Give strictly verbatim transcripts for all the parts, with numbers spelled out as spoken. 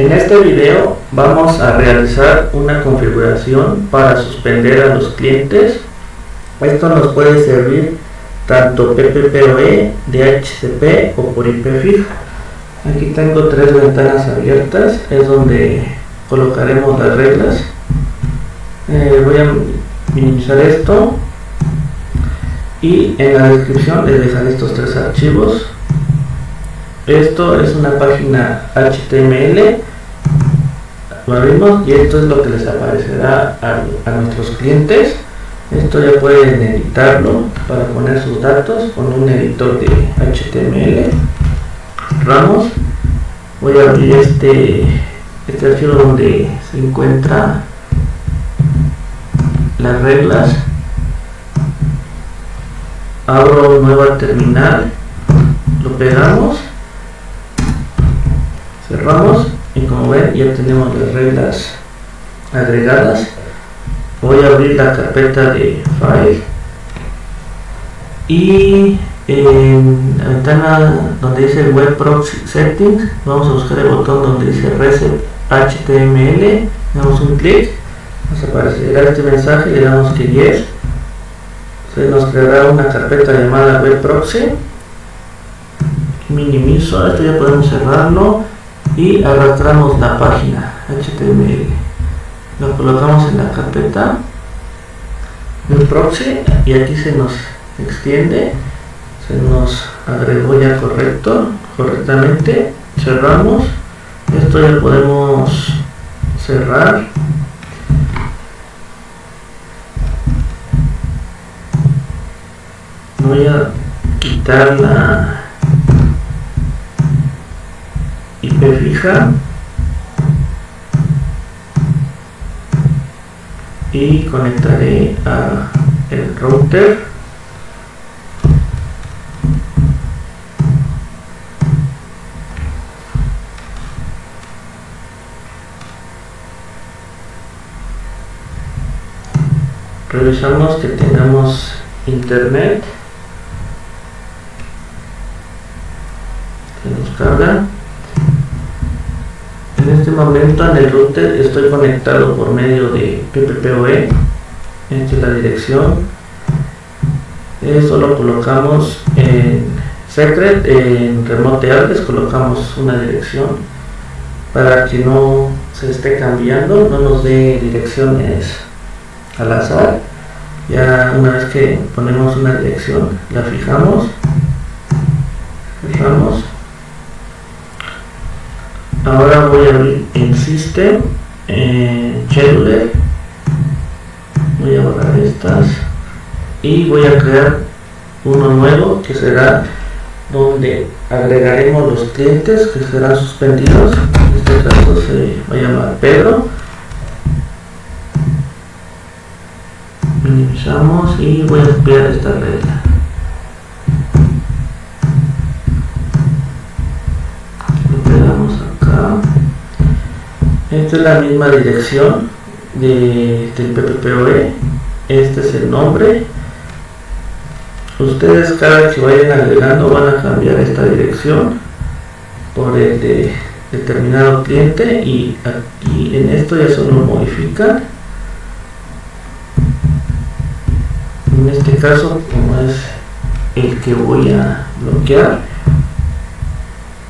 En este video vamos a realizar una configuración para suspender a los clientes. Esto nos puede servir tanto P P P O E, D H C P o por I P fijo. Aquí tengo tres ventanas abiertas, es donde colocaremos las reglas. Eh, voy a minimizar esto y en la descripción les dejaré estos tres archivos. Esto es una página H T M L, lo abrimos y esto es lo que les aparecerá a, a nuestros clientes. Esto ya pueden editarlo para poner sus datos con un editor de H T M L. Cerramos. Voy a abrir este, este archivo donde se encuentran las reglas. Abro nueva terminal, lo pegamos, cerramos y como ven ya tenemos las reglas agregadas. Voy a abrir la carpeta de file y en la ventana donde dice web proxy settings vamos a buscar el botón donde dice reset H T M L, damos un clic, nos aparecerá este mensaje, le damos que yes, se nos creará una carpeta llamada web proxy. Minimizo, esto ya podemos cerrarlo y arrastramos la página H T M L, lo colocamos en la carpeta web proxy y aquí se nos extiende, se nos agregó ya correcto, correctamente, cerramos, esto ya podemos cerrar. Voy a quitar la I P fija y conectaré a el router. Revisamos que tengamos internet. Se nos carga. En este momento en el router estoy conectado por medio de P P P O E. Esta es la dirección. Eso lo colocamos en secret, en remote address colocamos una dirección para que no se esté cambiando, no nos dé direcciones al azar. Ya una vez que ponemos una dirección la fijamos, cerramos. Ahora voy a abrir en System, en Schedule, voy a borrar estas y voy a crear uno nuevo que será donde agregaremos los clientes que serán suspendidos. En este caso se va a llamar Pedro. Minimizamos y voy a copiar esta regla. Esta es la misma dirección de, del P P P O E, este es el nombre. Ustedes cada vez que vayan agregando van a cambiar esta dirección por el de determinado cliente y aquí en esto ya solo modifican. En este caso, como es el que voy a bloquear,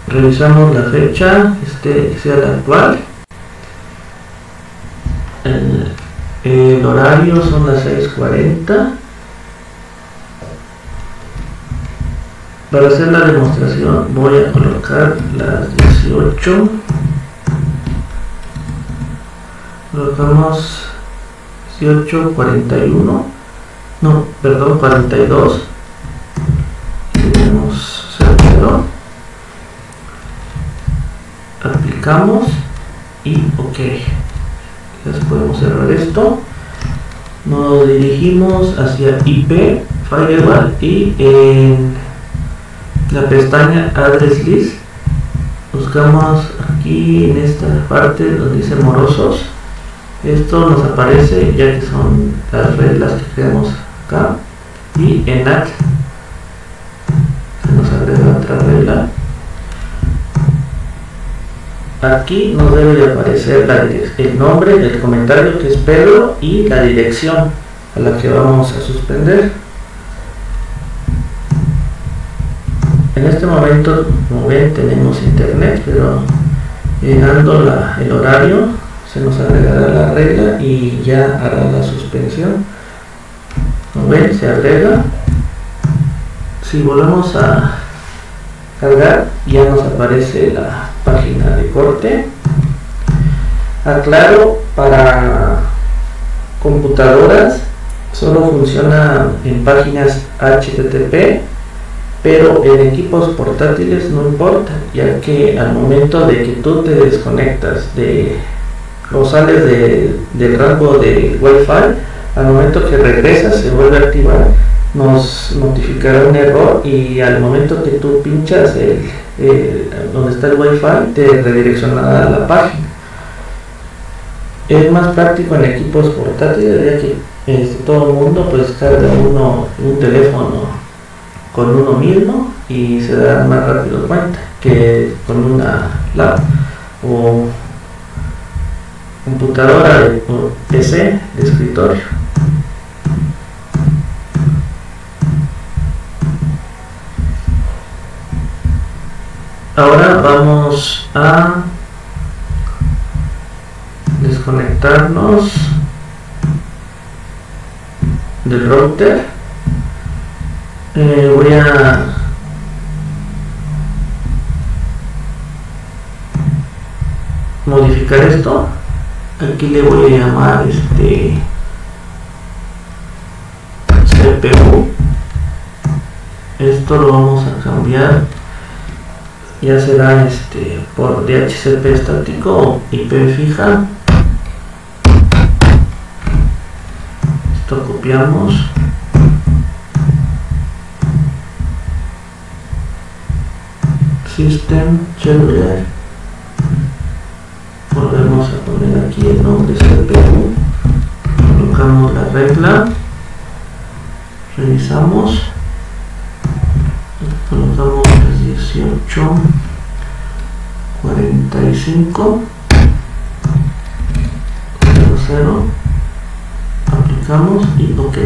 revisamos la fecha, este sea la actual. El, el horario son las seis cuarenta. Para hacer la demostración voy a colocar las dieciocho. Colocamos dieciocho cuarenta y uno. No, perdón, cuarenta y dos. Tenemos servidor. Aplicamos y ok. Les podemos cerrar esto, nos dirigimos hacia I P, Firewall y en la pestaña Address List buscamos aquí en esta parte donde dice morosos, esto nos aparece ya que son las reglas que creamos acá y en Add se nos agrega otra regla. Aquí nos debe de aparecer la, el nombre del comentario, que es Pedro, y la dirección a la que vamos a suspender. En este momento, como ven, tenemos internet, pero llegando la, el horario se nos agregará la regla y ya hará la suspensión. Como ven, se agrega. Si volvemos a cargar, ya nos aparece la página de corte. Aclaro, para computadoras solo funciona en páginas H T T P, pero en equipos portátiles no importa, ya que al momento de que tú te desconectas de, o sales de, del rango de Wi-Fi, al momento que regresas se vuelve a activar, nos notificará un error, y al momento que tú pinchas el, el, donde está el Wi-Fi, te redireccionará a la página. Es más práctico en equipos portátiles, ya que eh, todo el mundo pues carga uno, un teléfono con uno mismo y se da más rápido cuenta que con una laptop o computadora de o P C de escritorio. Ahora vamos a desconectarnos del router. Eh, voy a modificar esto. Aquí le voy a llamar este C P U. Esto lo vamos a cambiar, ya será este por D H C P estático o I P fija. Esto copiamos. System Schedule, volvemos a poner aquí el nombre C P U, colocamos la regla, revisamos, colocamos las dieciocho, cuarenta y cinco, cero, aplicamos y OK.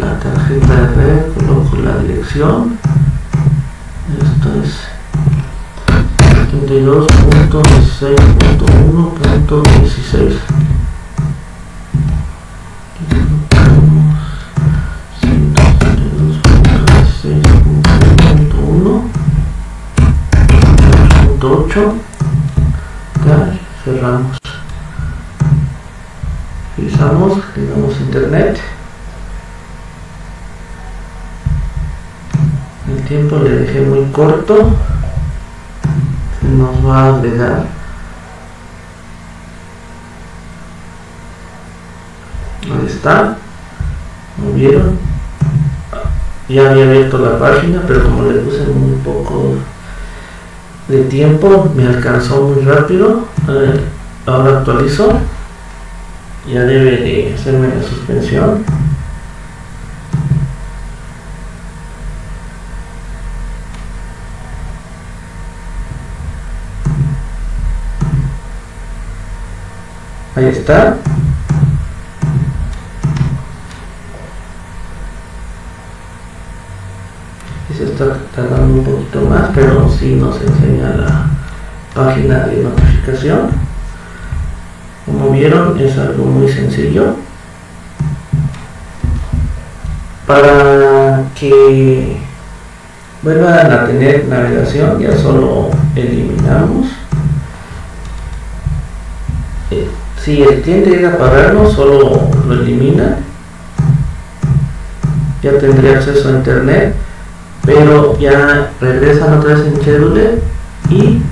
La tarjeta de red, coloco la dirección, esto es setenta y dos punto dieciséis punto uno punto dieciséis, setenta y dos punto dieciséis punto uno punto ocho, cerramos, revisamos, le damos internet. El tiempo le dejé muy corto, se nos va a agregar ahí está, como vieron ya había abierto la página, pero como le puse muy poco de tiempo me alcanzó muy rápido. Ver, ahora actualizo, ya debe de hacerme la suspensión. Ahí está. Y se está tardando un poquito más, pero sí nos enseña la página de notificación. Como vieron, es algo muy sencillo. Para que vuelvan a tener navegación, ya solo eliminamos. Si el cliente llega a pagarnos, solo lo elimina, ya tendría acceso a internet, pero ya regresan otra vez en Schedule y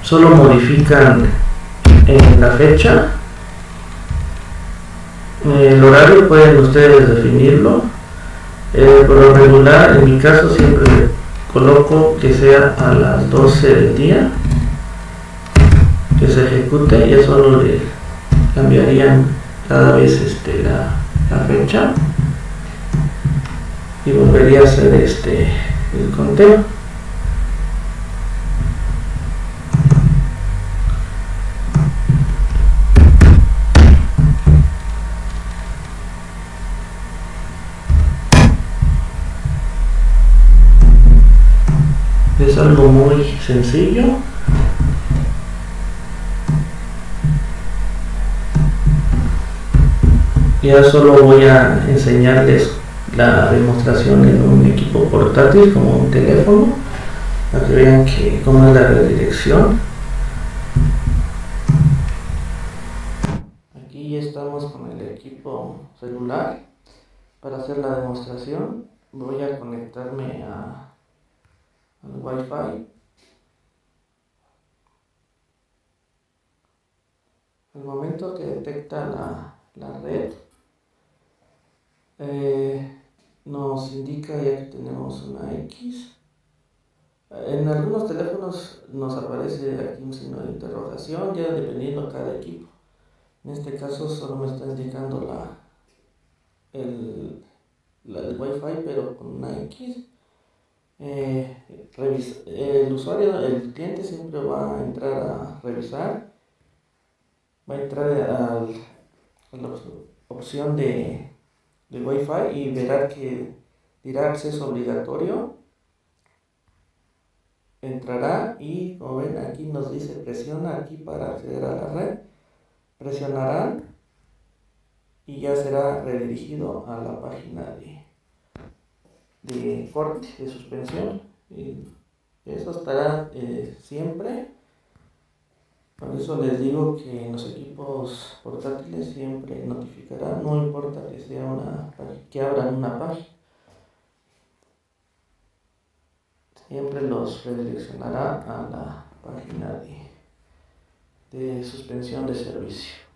solo modifican en la fecha, el horario pueden ustedes definirlo. Eh, por lo regular, en mi caso siempre coloco que sea a las doce del día que se ejecute, ya solo le cambiarían cada vez este, la, la fecha y volvería a hacer este el conteo. es algo muy sencillo. Ya solo voy a enseñarles la demostración en un equipo portátil como un teléfono, para que vean que, cómo es la redirección. Aquí ya estamos con el equipo celular. Para hacer la demostración voy a conectarme a, al Wi-Fi. Al momento que detecta la, la red, Eh, nos indica ya que tenemos una X. En algunos teléfonos nos aparece aquí un signo de interrogación, ya dependiendo cada equipo. En este caso solo me está indicando la el, la el Wi-Fi, pero con una X. Eh, revisa, el usuario, el cliente siempre va a entrar a revisar, va a entrar al, a la opción de de Wi-Fi y verá que dirá acceso obligatorio, entrará y como ven aquí nos dice presiona aquí para acceder a la red, presionarán y ya será redirigido a la página de, de corte, de suspensión, y eso estará eh, siempre. Por eso les digo que en los equipos portátiles siempre notificará, no importa que sea una, que abran una página, siempre los redireccionará a la página de, de suspensión de servicio.